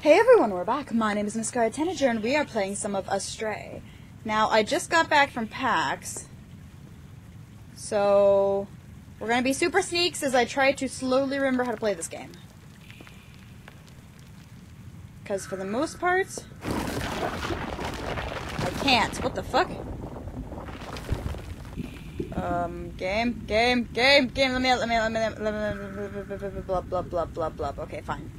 Hey everyone, we're back. My name is MissScarletTanager and we are playing some of Astray. Now, I just got back from PAX, so we're going to be super sneaks as I try to slowly remember how to play this game. Because for the most part, I can't. What the fuck? Game, let me, blah, blah, blah, blah, blah, okay, fine.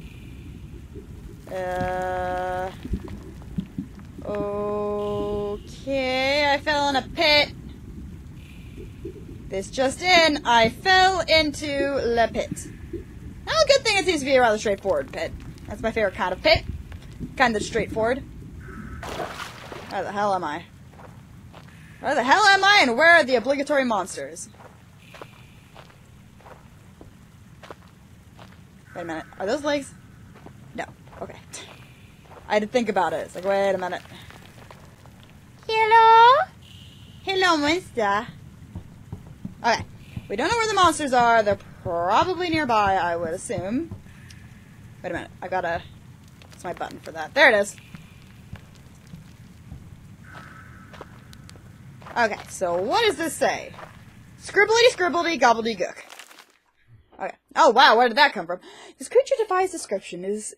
Okay, I fell in a pit. This just in, I fell into the pit. Oh, good thing it seems to be a rather straightforward pit. That's my favorite kind of pit. Kind of straightforward. Where the hell am I? Where the hell am I and where are the obligatory monsters? Wait a minute, are those legs? No. Okay. I had to think about it. It's like, wait a minute. Hello? Hello, monster. Okay. We don't know where the monsters are. They're probably nearby, I would assume. Wait a minute. I gotta... That's my button for that. There it is. Okay, so what does this say? Scribbledy-scribbledy, gobbledy-gook. Okay. Oh, wow, where did that come from? This creature defies description, is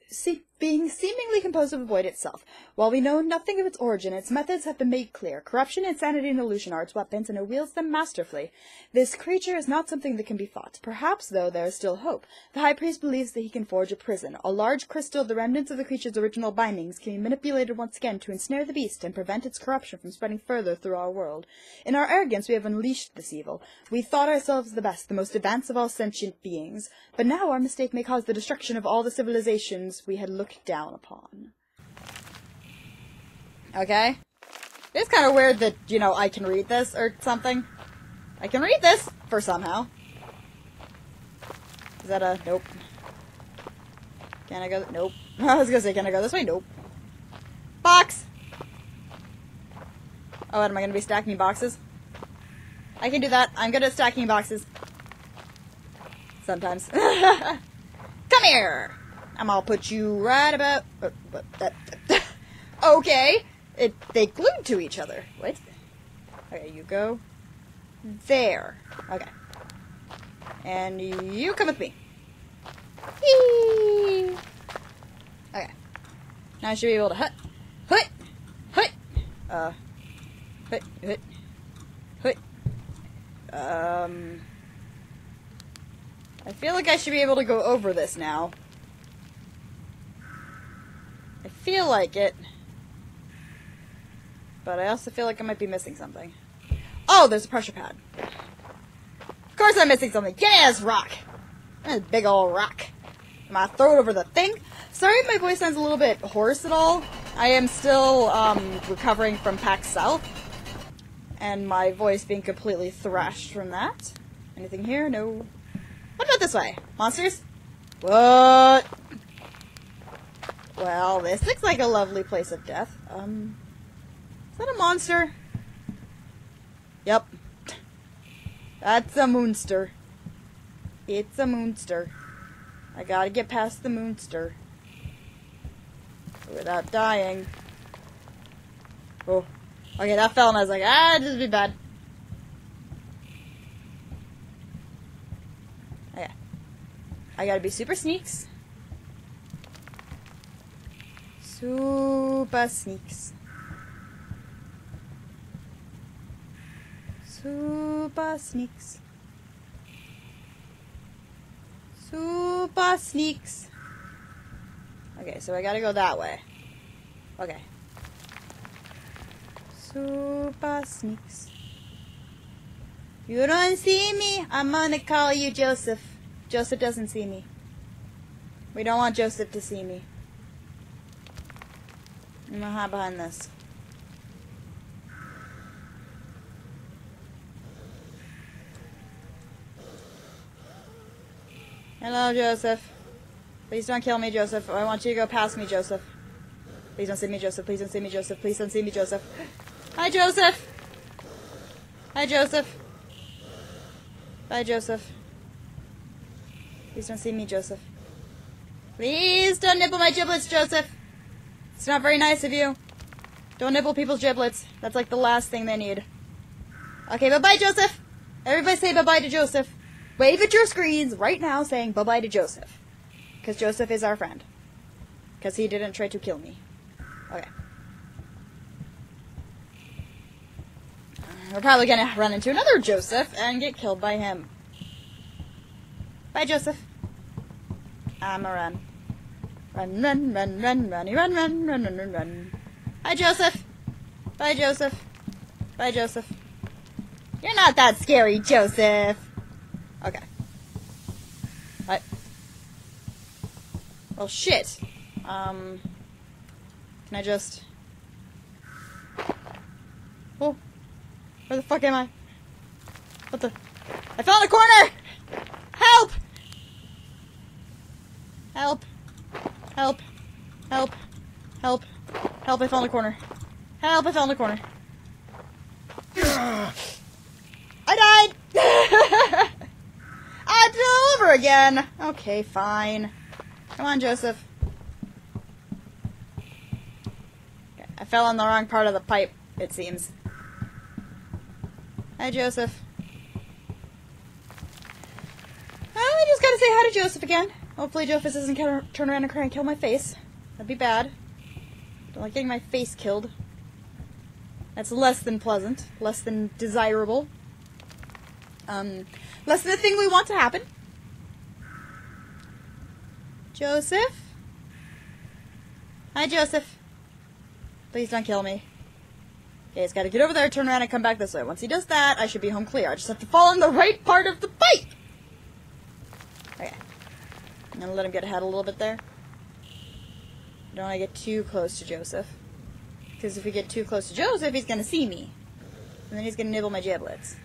being seemingly composed of a void itself. While we know nothing of its origin, its methods have been made clear. Corruption, insanity, and illusion are its weapons, and it wields them masterfully. This creature is not something that can be fought. Perhaps, though, there is still hope. The High Priest believes that he can forge a prison. A large crystal, the remnants of the creature's original bindings, can be manipulated once again to ensnare the beast and prevent its corruption from spreading further through our world. In our arrogance, we have unleashed this evil. We thought ourselves the best, the most advanced of all sentient beings. But now our mistake may cause the destruction of all the civilizations we had looked down upon. Okay. It's kind of weird that, you know, I can read this or something. I can read this for somehow. Is that a... Nope. Can I go... Nope. I was gonna say, can I go this way? Nope. Box! Oh, am I gonna be stacking boxes? I can do that. I'm good at stacking boxes. Sometimes. Come here! I'm all put you right about... Okay. They glued to each other. What? Okay, you go there. Okay. And you come with me. Yee! Okay. Now I should be able to hut. Hut! Hut! Hut, hut, hut. I feel like I should be able to go over this now. Feel like it, but I also feel like I might be missing something. Oh, there's a pressure pad. Of course I'm missing something. Yes, rock. That's a big old rock. Am I throw it over the thing? Sorry if my voice sounds a little bit hoarse at all. I am still recovering from PAX South, and my voice being completely thrashed from that. Anything here? No. What about this way? Monsters? What? Well, this looks like a lovely place of death. Is that a monster? Yep. That's a moonster. It's a moonster. I gotta get past the moonster. Without dying. Oh. Okay, that fell and I was like, ah, this would be bad. Okay. I gotta be super sneaks. Super sneaks. Super sneaks. Super sneaks. Okay, so I gotta go that way. Okay. Super sneaks. You don't see me? I'm gonna call you Joseph. Joseph doesn't see me. We don't want Joseph to see me. I'm gonna hide behind this. Hello, Joseph. Please don't kill me, Joseph. I want you to go past me, Joseph. Please don't see me, Joseph. Please don't see me, Joseph. Please don't see me, Joseph. Hi, Joseph. Hi, Joseph. Bye, Joseph. Please don't see me, Joseph. Please don't nibble my giblets, Joseph. It's not very nice of you. Don't nibble people's giblets. That's like the last thing they need. Okay, bye-bye, Joseph. Everybody say bye-bye to Joseph. Wave at your screens right now saying bye-bye to Joseph. Because Joseph is our friend. Because he didn't try to kill me. Okay. We're probably going to run into another Joseph and get killed by him. Bye, Joseph. I'ma run. Run, run, run, run, runny, run, run, run, run, run, run. Hi, Joseph. Bye, Joseph. Bye, Joseph. You're not that scary, Joseph. Okay. What? Well, shit. Can I just... Oh. Where the fuck am I? What the... I fell in a corner! Help! Help. Help. Help. Help. Help, I fell in a corner. Help, I fell in a corner. I died! I'd do it over again! Okay, fine. Come on, Joseph. Okay, I fell on the wrong part of the pipe, it seems. Hi, Joseph. Well, I just gotta say hi to Joseph again. Hopefully Joseph doesn't turn around and cry and kill my face. That'd be bad. Don't like getting my face killed. That's less than pleasant. Less than desirable. Less than the thing we want to happen. Joseph? Hi, Joseph. Please don't kill me. Okay, he's gotta get over there, turn around, and come back this way. Once he does that, I should be home clear. I just have to fall in the right part of the pipe! Okay. I'm gonna let him get ahead a little bit there. I don't want to get too close to Joseph. Because if we get too close to Joseph, he's gonna see me. And then he's gonna nibble my giblets.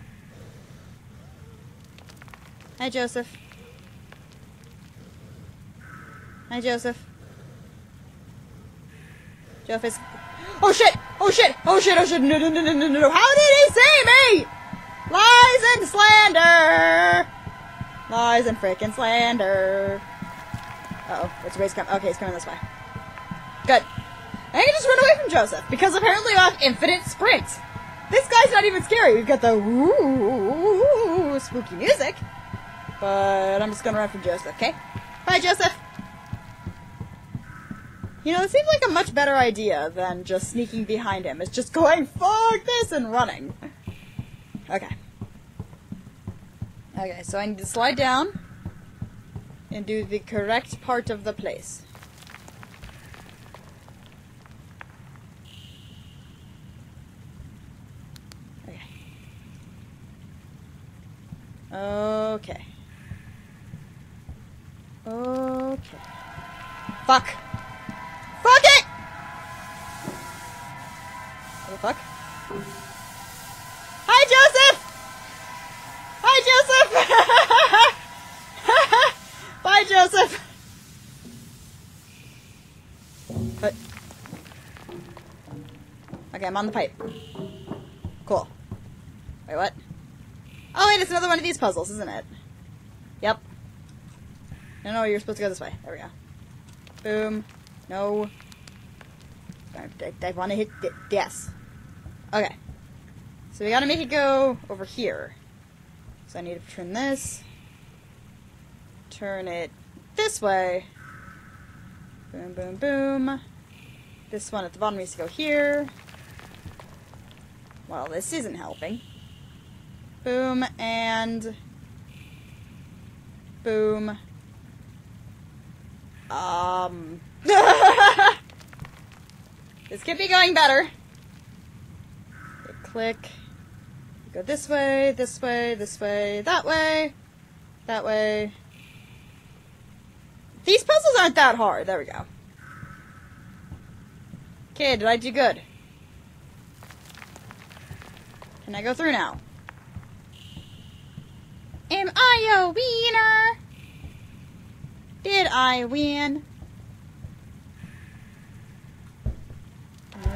Hi, Joseph. Hi, Joseph. Joseph's... Oh shit! Oh shit! Oh shit! Oh shit! No! No! No! No! No! No! How did he see me? Lies and slander! Lies and frickin' slander! Uh-oh, it's race coming. Okay, he's coming this way. Good. I can just run away from Joseph because apparently I have infinite sprint. This guy's not even scary. We've got the ooh spooky music, but I'm just gonna run from Joseph. Okay. Bye, Joseph. You know, it seems like a much better idea than just sneaking behind him. It's just going, fuck this, and running. Okay. Okay, so I need to slide down and do the correct part of the place. Okay. Okay. Okay. Fuck. Fuck it! What the fuck? Hi, Joseph! Hi, Joseph! Bye, Joseph! But... Okay, I'm on the pipe. Cool. Wait, what? Oh, wait, it's another one of these puzzles, isn't it? Yep. No, you're supposed to go this way. There we go. Boom. No. I want to hit it. Yes. Okay. So we gotta make it go over here. So I need to turn this. Turn it this way. Boom, boom, boom. This one at the bottom needs to go here. Well, this isn't helping. Boom, and... Boom. This could be going better. Okay, click. Go this way, this way, this way, that way, that way. These puzzles aren't that hard. There we go. Okay, did I do good? Can I go through now? Am I a wiener? Did I win?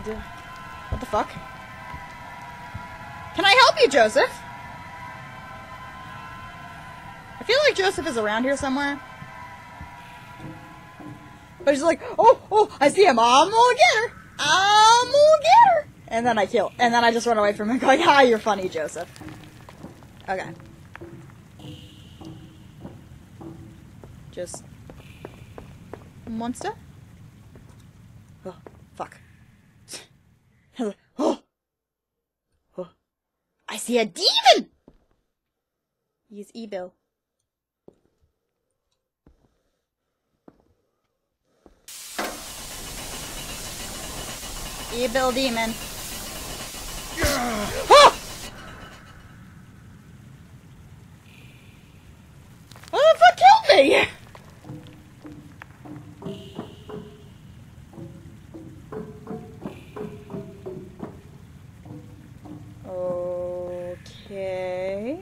What the fuck? Can I help you, Joseph? I feel like Joseph is around here somewhere. But she's like, oh, I see him. I'm gonna get her. And then I kill. And then I just run away from him going, ah, you're funny, Joseph. Okay. Just... monster? Oh, fuck. Oh! I see a demon! Use evil. Evil demon. Oh! Oh, fuck, killed me! Okay.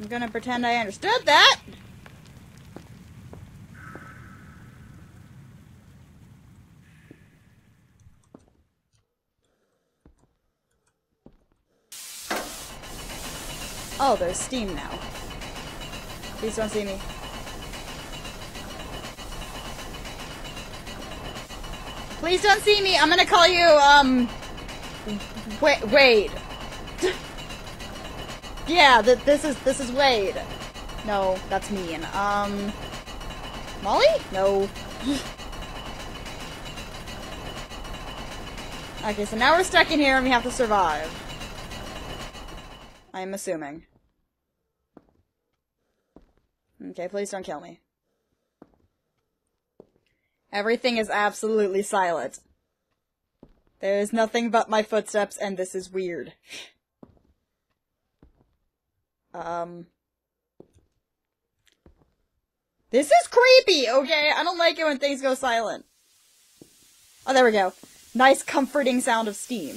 I'm gonna pretend I understood that. Oh, there's steam now. Please don't see me. Please don't see me! I'm gonna call you, Wade. Yeah, this is Wade. No, that's mean. Molly? No. Okay, so now we're stuck in here and we have to survive. I'm assuming. Okay, please don't kill me. Everything is absolutely silent. There is nothing but my footsteps, and this is weird. This is creepy, okay? I don't like it when things go silent. Oh, there we go. Nice comforting sound of steam.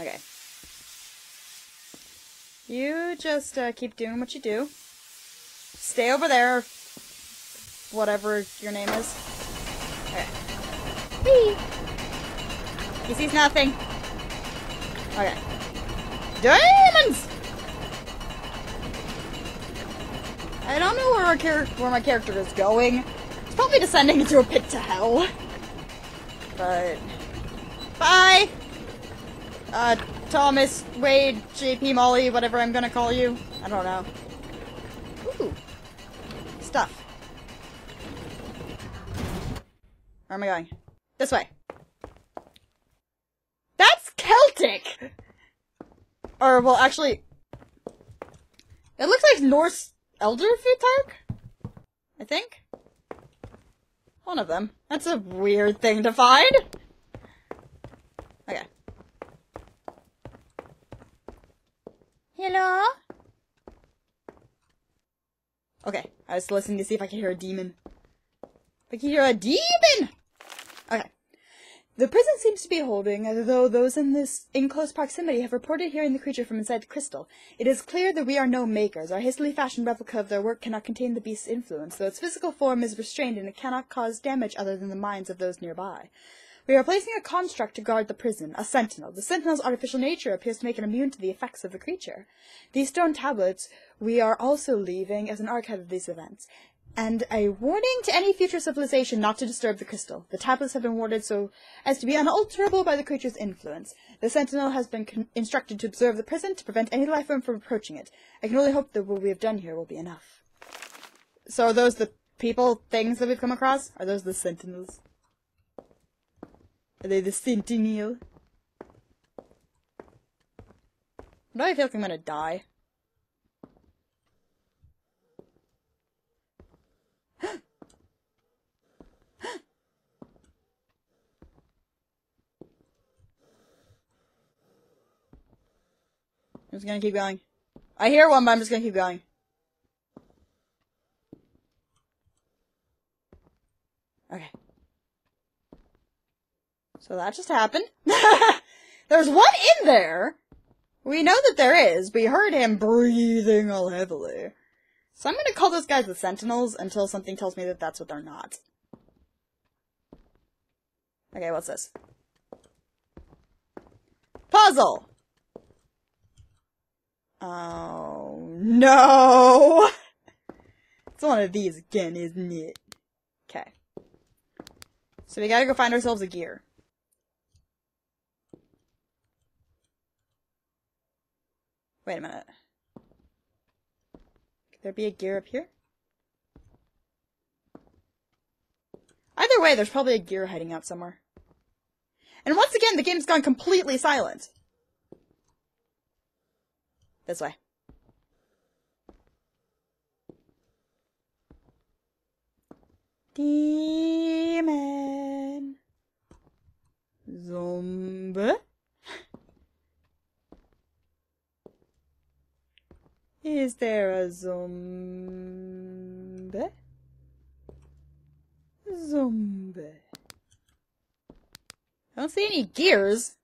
Okay. You just, keep doing what you do. Stay over there. Whatever your name is. Okay. Whee! He sees nothing. Okay. Demons! I don't know where my character is going. It's probably descending into a pit to hell. But... bye! Thomas, Wade, JP, Molly, whatever I'm gonna call you. I don't know. Ooh. Stuff. Where am I going? This way. That's Celtic! Or, well, actually... it looks like Norse Elder Futark? I think? One of them. That's a weird thing to find! Okay. Hello? Okay, I was listening to see if I could hear a demon. I can hear a demon! Okay. The prison seems to be holding, although those in this close proximity have reported hearing the creature from inside the crystal. It is clear that we are no makers. Our hastily fashioned replica of their work cannot contain the beast's influence, though its physical form is restrained and it cannot cause damage other than the minds of those nearby. We are placing a construct to guard the prison, a sentinel. The sentinel's artificial nature appears to make it immune to the effects of the creature. These stone tablets we are also leaving as an archive of these events, and a warning to any future civilization not to disturb the crystal. The tablets have been warded so as to be unalterable by the creature's influence. The sentinel has been instructed to observe the prison to prevent any life form from approaching it. I can only hope that what we have done here will be enough. So are those the people, things that we've come across? Are those the sentinels? Are they the sentinel? Do I feel like I'm gonna die? I'm just gonna keep going. I hear one, but I'm just gonna keep going. Okay. So that just happened. There's one in there! We know that there is. We heard him breathing all heavily. So I'm gonna call those guys the Sentinels until something tells me that that's what they're not. Okay, what's this? Puzzle! Oh, no! It's one of these again, isn't it? Okay. So we gotta go find ourselves a gear. Wait a minute. Could there be a gear up here? Either way, there's probably a gear hiding out somewhere. And once again, the game's gone completely silent. This way. Demon. Zombie. Is there a zombie? Zombie. I don't see any gears.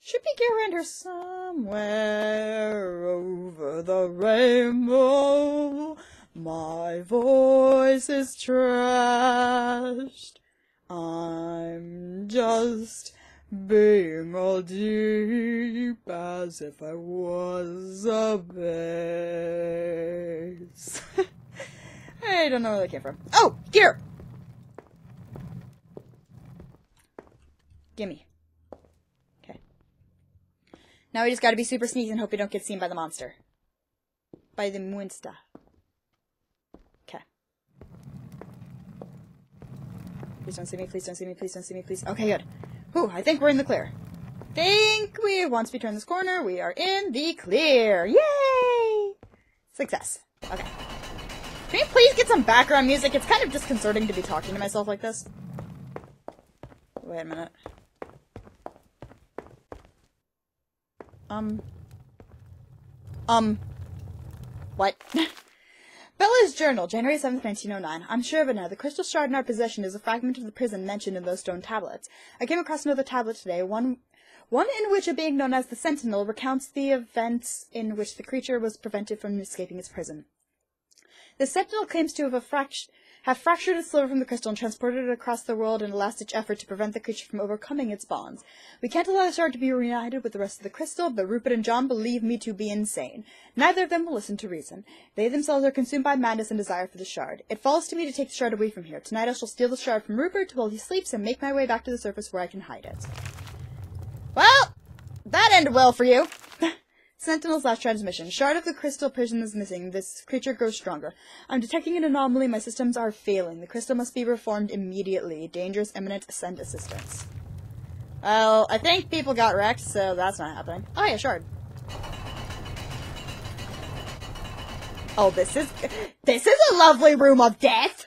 Should be gear around here somewhere over the rainbow. My voice is trashed. I'm just being all deep as if I was a bass. I don't know where that came from. Oh, gear! Gimme. Okay. Now we just gotta be super sneaky and hope we don't get seen by the monster. By the monster. Okay. Please don't see me, please don't see me, please don't see me, please. Okay, good. Whew, I think we're in the clear. Once we turn this corner, we are in the clear. Yay! Success. Okay. Can we please get some background music? It's kind of disconcerting to be talking to myself like this. Wait a minute. What? Bella's journal, January 7th, 1909. I'm sure of it now. The crystal shard in our possession is a fragment of the prison mentioned in those stone tablets. I came across another tablet today, one in which a being known as the Sentinel recounts the events in which the creature was prevented from escaping its prison. The Sentinel claims to have fractured its silver from the crystal and transported it across the world in a last-ditch effort to prevent the creature from overcoming its bonds. We can't allow the shard to be reunited with the rest of the crystal, but Rupert and John believe me to be insane. Neither of them will listen to reason. They themselves are consumed by madness and desire for the shard. It falls to me to take the shard away from here. Tonight I shall steal the shard from Rupert while he sleeps and make my way back to the surface where I can hide it. Well, that ended well for you. Sentinel's last transmission. Shard of the crystal prison is missing. This creature grows stronger. I'm detecting an anomaly. My systems are failing. The crystal must be reformed immediately. Dangerous imminent. Send assistance. Well, I think people got wrecked, so that's not happening. Oh yeah, shard. Oh, this is a lovely room of death.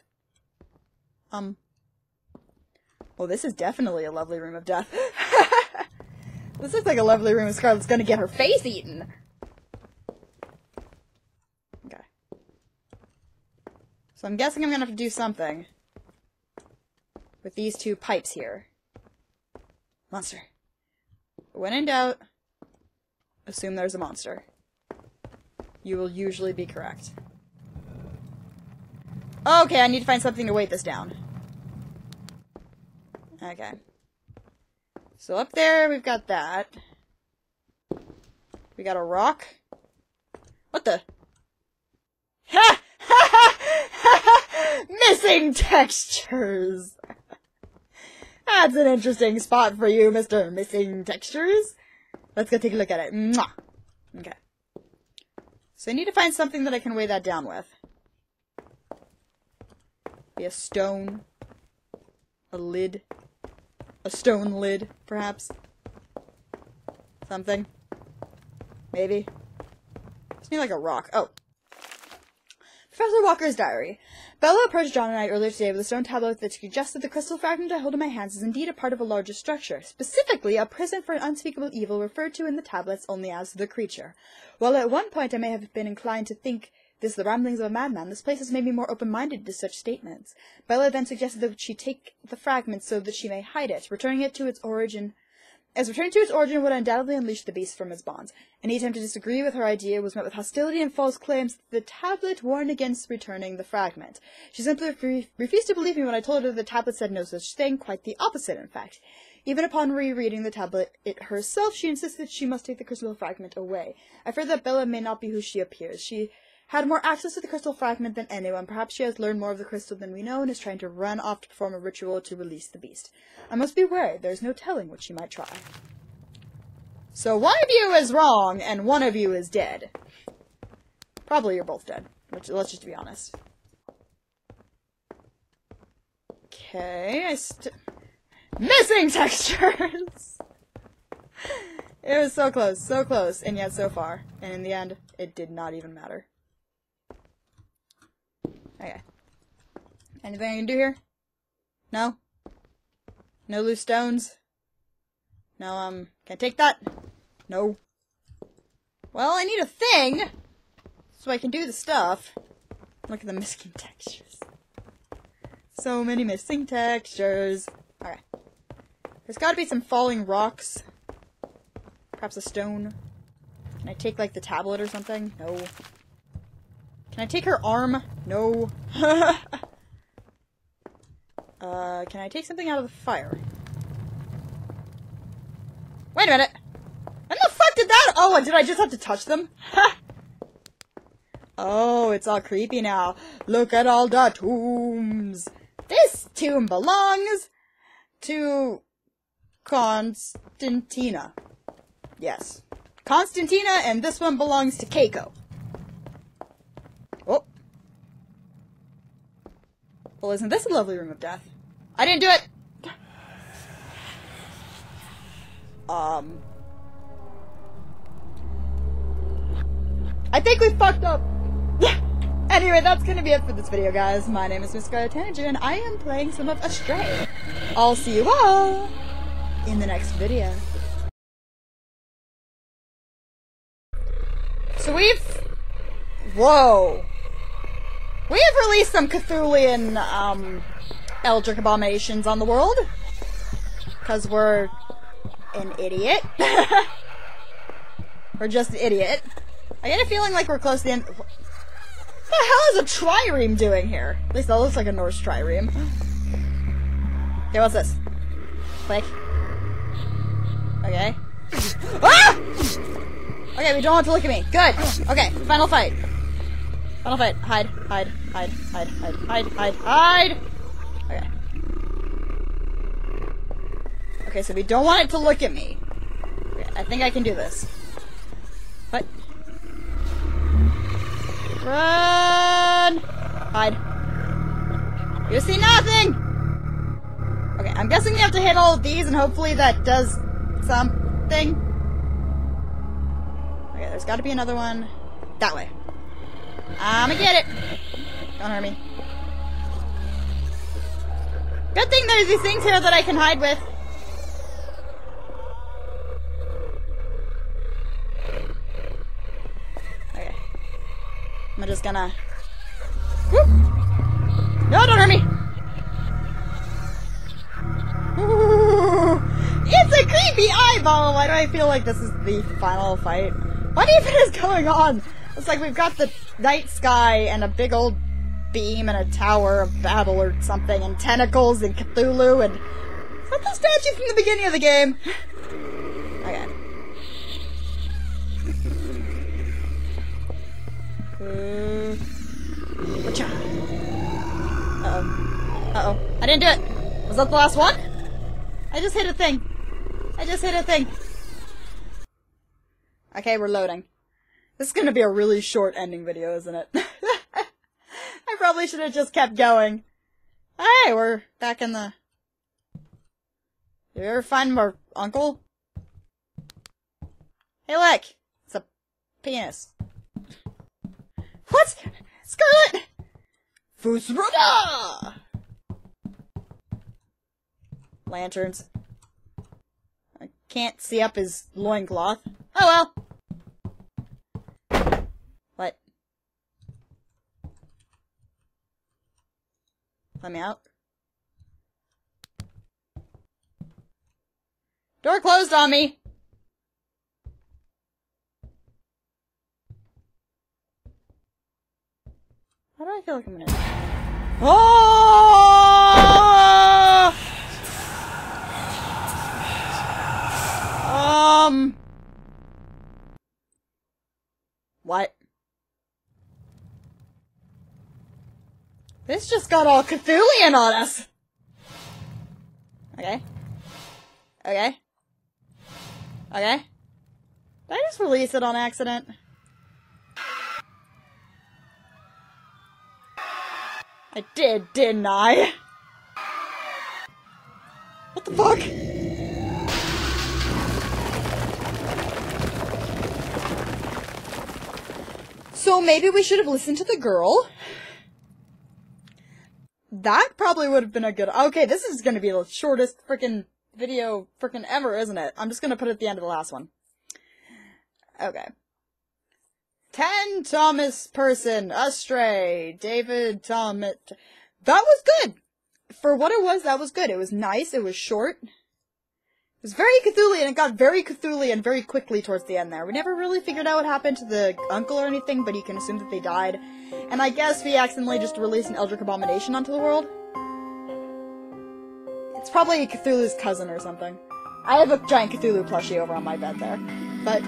Well, this is definitely a lovely room of death. This looks like a lovely room. Scarlet's gonna get her face eaten. Okay. So I'm guessing I'm gonna have to do something with these two pipes here. Monster. When in doubt, assume there's a monster. You will usually be correct. Okay, I need to find something to weight this down. Okay. So up there, we've got that. We got a rock. What the? Ha! Ha ha! Ha ha! Missing textures! That's an interesting spot for you, Mr. Missing Textures. Let's go take a look at it. Mwah! Okay. So I need to find something that I can weigh that down with. Be a stone. A lid. A stone lid, perhaps. Something. Maybe. Just need like a rock. Oh. Professor Walker's diary. Bella approached John and I earlier today with a stone tablet that suggested the crystal fragment I hold in my hands is indeed a part of a larger structure, specifically a prison for an unspeakable evil referred to in the tablets only as the creature. While at one point I may have been inclined to think this the ramblings of a madman, this place has made me more open-minded to such statements. Bella then suggested that she take the fragment so that she may hide it, returning to its origin would undoubtedly unleash the beast from its bonds. Any attempt to disagree with her idea was met with hostility and false claims that the tablet warned against returning the fragment. She simply refused to believe me when I told her the tablet said no such thing, quite the opposite, in fact. Even upon rereading the tablet herself, she insisted she must take the crystal fragment away. I fear that Bella may not be who she appears. She had more access to the crystal fragment than anyone. Perhaps she has learned more of the crystal than we know and is trying to run off to perform a ritual to release the beast. I must be wary. There's no telling what she might try. So one of you is wrong, and one of you is dead. Probably you're both dead. Which, let's just be honest. Okay, missing textures! It was so close, and yet so far. And in the end, it did not even matter. Okay. Anything I can do here? No? No loose stones? No, can I take that? No. Well, I need a thing! So I can do the stuff. Look at the missing textures. So many missing textures. Alright. There's gotta be some falling rocks. Perhaps a stone. Can I take, like, the tablet or something? No. Can I take her arm? No. Can I take something out of the fire? Wait a minute! When the fuck did that- Oh, did I just have to touch them? Ha! Oh, it's all creepy now. Look at all the tombs! This tomb belongs to Constantina. Yes. Constantina, and this one belongs to Keiko. Oh. Well, isn't this a lovely room of death? I didn't do it! I think we fucked up! Anyway, that's gonna be it for this video, guys. My name is MissScarletTanager, and I am playing some of Astray. I'll see you all in the next video. So we've... Whoa! We've released some Cthulhuan, Eldritch abominations on the world. 'Cause we're... an idiot. We're just an idiot. I get a feeling like we're close to the end... What the hell is a trireme doing here? At least that looks like a Norse trireme. Okay, what's this? Click. Okay. Ah! Okay, we don't have to look at me. Good. Okay, final fight. Final fight. Hide, hide, hide, hide, hide, hide, hide, hide! Okay. Okay, so we don't want it to look at me. Okay, I think I can do this. What? Run! Hide. You see nothing! Okay, I'm guessing you have to hit all of these and hopefully that does something. Okay, there's gotta be another one. That way. I'ma get it! Don't hurt me. Good thing there's these things here that I can hide with. I'm just gonna... Whoop. No, don't hurt me! Ooh, it's a creepy eyeball! Why do I feel like this is the final fight? What even is going on? It's like we've got the night sky and a big old beam and a tower of Babel or something and tentacles and Cthulhu and... Is that the statue from the beginning of the game? Okay. Watch out. Uh-oh. Uh-oh. I didn't do it! Was that the last one? I just hit a thing. I just hit a thing. Okay, we're loading. This is gonna be a really short ending video, isn't it? I probably should have just kept going. Hey, we're back in the... Did you ever find my uncle? Hey, look! It's a penis. What? Scarlet! Fusroda! Lanterns. I can't see up his loincloth. Oh well! What? Let me out. Door closed on me! How do I feel like I'm gonna... Oh! What? just got all Cthulian on us! Okay. Okay. Okay. Did I just release it on accident? I did, didn't I? What the fuck? So maybe we should have listened to the girl. That probably would have been a good... Okay, this is gonna be the shortest frickin' video frickin' ever, isn't it? I'm just gonna put it at the end of the last one. Okay. 10 Thomas Person, Astray, David Thomas... That was good! For what it was, that was good. It was nice, it was short. It was very Cthulian, it got very Cthulian very quickly towards the end there. We never really figured out what happened to the uncle or anything, but you can assume that they died. And I guess we accidentally just released an Eldritch Abomination onto the world. It's probably Cthulhu's cousin or something. I have a giant Cthulhu plushie over on my bed there. But...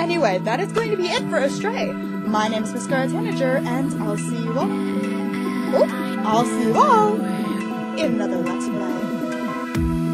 anyway, that is going to be it for Astray. My name is MissScarletTanager, and I'll see you all. I'll see you all in another Let's Play.